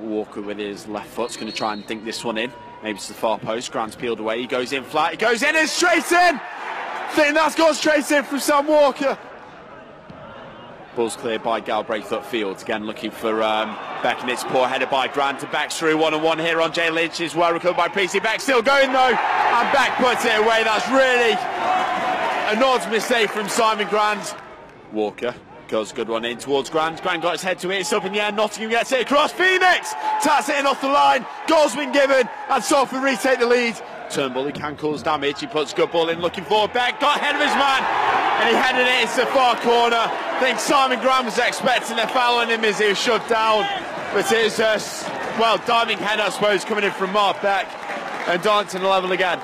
Walker with his left foot's going to try and think this one in. Maybe it's the far post. Grant's peeled away. He goes in flat. He goes in. It's straight in. I think that's gone straight in from Sam Walker. Ball's cleared by Galbraith upfield. Again, looking for Beck, and it's poor header by Grant. And Beck's through one-on-one here on Jay Lynch. Is well recovered by PC. Beck still going, though. And Beck puts it away. That's really an odd mistake from Simon Grant. Walker goes a good one in towards Grant. Grant got his head to it. It's up in the air. Nottingham gets it across. Phoenix taps it in off the line. Goal's been given. And Salford retake the lead. Turnbull, he can cause damage. He puts good ball in, looking for Beck. Got ahead of his man. And he headed it into the far corner. I think Simon Grant was expecting a foul on him as he was shut down. But it is a, well, diving head, I suppose, coming in from Mark Beck. And Darlington level again.